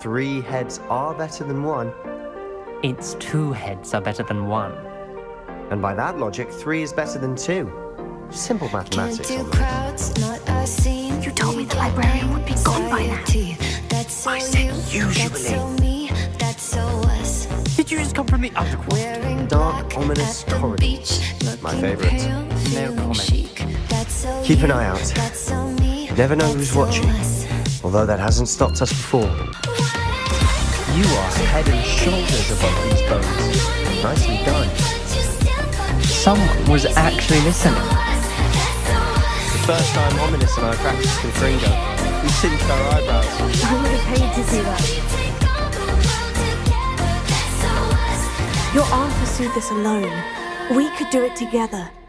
3 heads are better than 1. Its 2 heads are better than 1. And by that logic, 3 is better than 2. Simple mathematics. You told me the librarian would be gone by now. I said usually. Did you just come from the underworld? Dark, ominous corridors. My favourite. No comment. Keep an eye out. Never know who's watching. Although that hasn't stopped us before. You are head and shoulders above these bones. Nicely done. Someone was actually listening. The first time Ominous and I practiced Confringo, we singed our eyebrows. I would have paid to see that. Your aunt pursued this alone. We could do it together.